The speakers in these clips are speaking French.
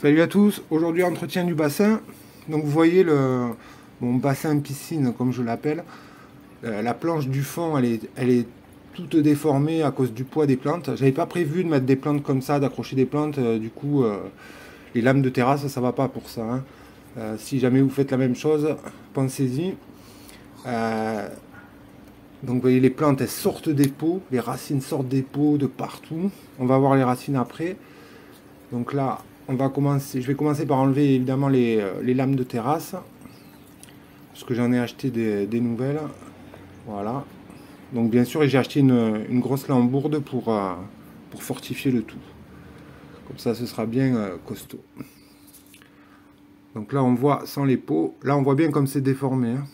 Salut à tous, aujourd'hui entretien du bassin. Donc vous voyez mon bassin piscine comme je l'appelle. La planche du fond elle est toute déformée à cause du poids des plantes. J'avais pas prévu de mettre des plantes comme ça, d'accrocher des plantes. Du coup les lames de terrasse ça va pas pour ça, hein. Si jamais vous faites la même chose, pensez-y. Donc vous voyez les plantes elles sortent des pots, les racines sortent des pots de partout. On va voir les racines après. Donc là on va commencer, je vais commencer par enlever évidemment les lames de terrasse, parce que j'en ai acheté des nouvelles. Voilà. Donc bien sûr, j'ai acheté une grosse lambourde pour fortifier le tout. Comme ça, ce sera bien costaud. Donc là, on voit sans les pots. Là, on voit bien comme c'est déformé, hein.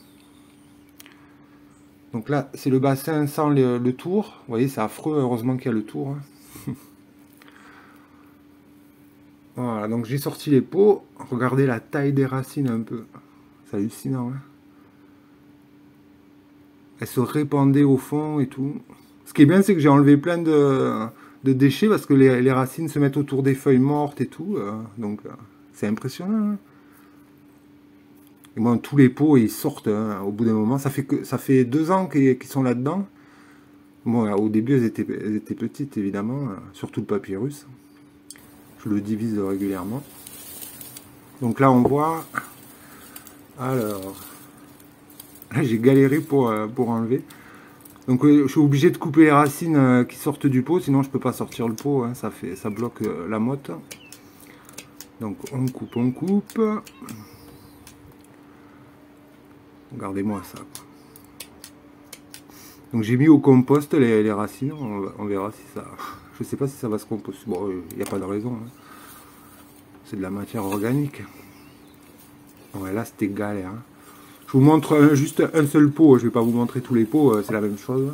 Donc là, c'est le bassin sans le tour. Vous voyez, c'est affreux. Heureusement qu'il y a le tour, hein. Voilà, donc j'ai sorti les pots. Regardez la taille des racines un peu. C'est hallucinant, hein. Elles se répandaient au fond et tout. Ce qui est bien, c'est que j'ai enlevé plein de déchets parce que les racines se mettent autour des feuilles mortes et tout. Donc, c'est impressionnant, hein. Et moi, tous les pots, ils sortent, hein, au bout d'un moment. Ça fait 2 ans qu'ils sont là-dedans. Bon, là, au début, elles étaient petites, évidemment. Surtout le papyrus. Je le divise régulièrement. Donc là on voit, alors là j'ai galéré pour enlever, donc je suis obligé de couper les racines qui sortent du pot, sinon je peux pas sortir le pot, hein. ça bloque la motte. Donc on coupe, regardez-moi ça. Donc j'ai mis au compost les racines, on verra si ça... Je sais pas si ça va se composter. Bon, il n'y a pas de raison, hein. C'est de la matière organique. Ouais, là, c'était galère, hein. Je vous montre juste un seul pot. Je vais pas vous montrer tous les pots. C'est la même chose.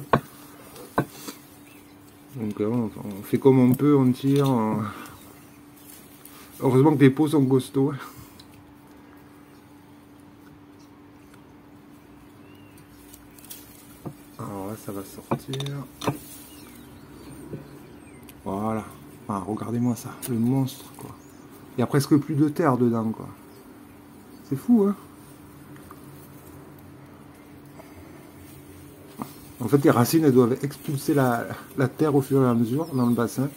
Donc, on fait comme on peut. On tire. Heureusement que les pots sont costauds. Alors là, ça va sortir. Voilà, ah, regardez-moi ça, le monstre, quoi. Il y a presque plus de terre dedans, quoi. C'est fou, hein. En fait, les racines, elles doivent expulser la terre au fur et à mesure dans le bassin.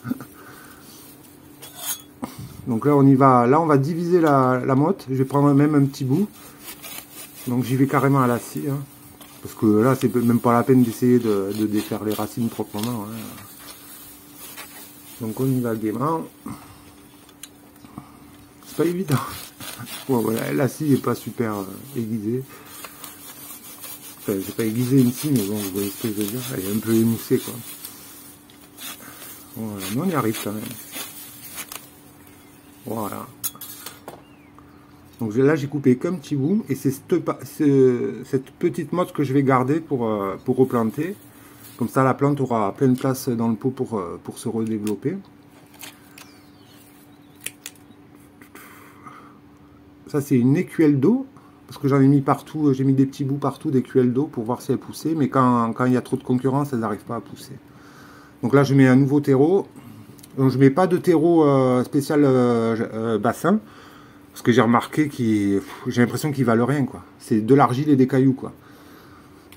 Donc là, on y va. Là, on va diviser la motte. Je vais prendre même un petit bout. Donc, j'y vais carrément à la scie, hein. Parce que là, c'est même pas la peine d'essayer de défaire les racines proprement, hein. Donc on y va gaiement. C'est pas évident. Bon, voilà, la scie n'est pas super aiguisée. Enfin, c'est pas aiguisé une scie, mais bon, vous voyez ce que je veux dire. Elle est un peu émoussée, quoi. Voilà, mais on y arrive quand même. Voilà. Donc là, j'ai coupé qu'un petit bout. Et c'est cette petite motte que je vais garder pour replanter. Comme ça, la plante aura plein de place dans le pot pour se redévelopper. Ça, c'est une écuelle d'eau. Parce que j'en ai mis partout, j'ai mis des petits bouts partout d'écuelle d'eau pour voir si elle poussait. Mais quand il y a trop de concurrence, elle n'arrive pas à pousser. Donc là, je mets un nouveau terreau. Donc, je ne mets pas de terreau spécial bassin. Parce que j'ai remarqué j'ai l'impression qu'il ne valent rien, quoi. C'est de l'argile et des cailloux, quoi.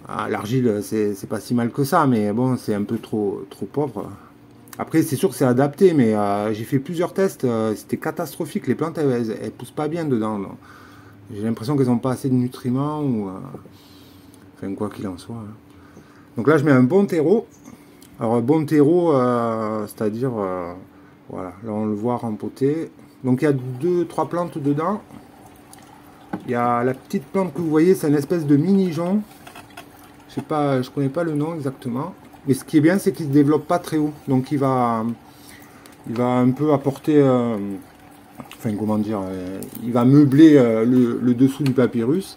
Ah, l'argile, c'est pas si mal que ça, mais bon, c'est un peu trop pauvre. Après, c'est sûr que c'est adapté, mais j'ai fait plusieurs tests, c'était catastrophique. Les plantes, elles poussent pas bien dedans. J'ai l'impression qu'elles n'ont pas assez de nutriments, ou... Enfin, quoi qu'il en soit, hein. Donc là, je mets un bon terreau. Alors, bon terreau, c'est-à-dire... voilà, là, on le voit rempoter. Donc, il y a 2-3 plantes dedans. Il y a la petite plante que vous voyez, c'est une espèce de mini-jonc. Je connais pas le nom exactement, mais ce qui est bien, c'est qu'il se développe pas très haut, donc il va un peu apporter, enfin comment dire, il va meubler le dessous du papyrus.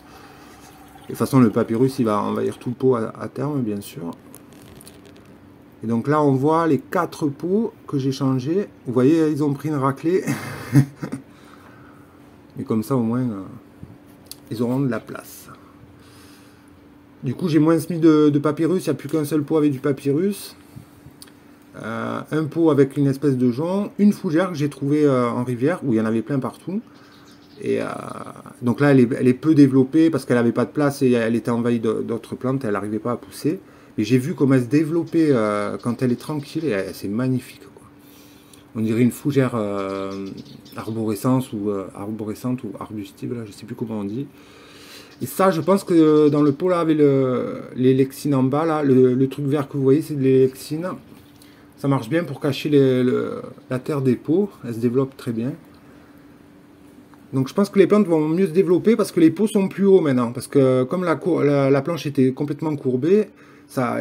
De toute façon, le papyrus, il va envahir tout le pot à terme, bien sûr. Et donc là, on voit les 4 pots que j'ai changés. Vous voyez, ils ont pris une raclée, mais comme ça, au moins, ils auront de la place. Du coup, j'ai moins mis de papyrus, il n'y a plus qu'un seul pot avec du papyrus. un pot avec une espèce de jonc, une fougère que j'ai trouvée en rivière où il y en avait plein partout. Et donc là elle est peu développée parce qu'elle n'avait pas de place et elle était envahie d'autres plantes, elle n'arrivait pas à pousser. Mais j'ai vu comment elle se développait quand elle est tranquille et c'est magnifique, quoi. On dirait une fougère arborescente ou arbustible, là, je ne sais plus comment on dit. Et ça, je pense que dans le pot là avec les hélkixines en bas, là, le truc vert que vous voyez, c'est de l'hélkixine. Ça marche bien pour cacher la terre des pots, elle se développe très bien. Donc je pense que les plantes vont mieux se développer parce que les pots sont plus hauts maintenant. Parce que comme la planche était complètement courbée,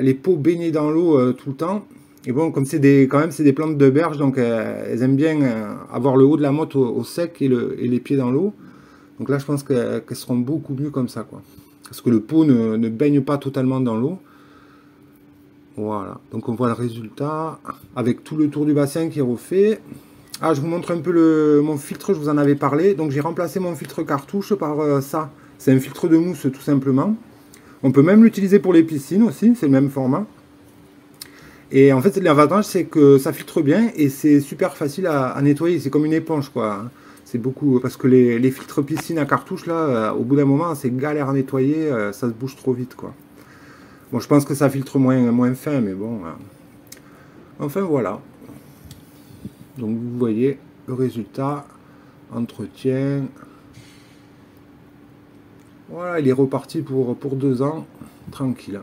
les pots baignaient dans l'eau tout le temps. Et bon, comme c'est des plantes de berge, donc elles aiment bien avoir le haut de la motte au sec et les pieds dans l'eau. Donc là je pense qu'elles seront beaucoup mieux comme ça, quoi. Parce que le pot ne baigne pas totalement dans l'eau. Voilà, donc on voit le résultat avec tout le tour du bassin qui est refait. Ah, je vous montre un peu mon filtre, je vous en avais parlé. Donc j'ai remplacé mon filtre cartouche par ça. C'est un filtre de mousse tout simplement. On peut même l'utiliser pour les piscines aussi, c'est le même format. Et en fait l'avantage c'est que ça filtre bien et c'est super facile à nettoyer. C'est comme une éponge, quoi. C'est beaucoup, parce que les filtres piscine à cartouche là, au bout d'un moment c'est galère à nettoyer, ça se bouge trop vite, quoi. Bon, je pense que ça filtre moins fin, mais bon. Enfin, voilà. Donc, vous voyez le résultat. Entretien. Voilà, il est reparti pour 2 ans. Tranquille.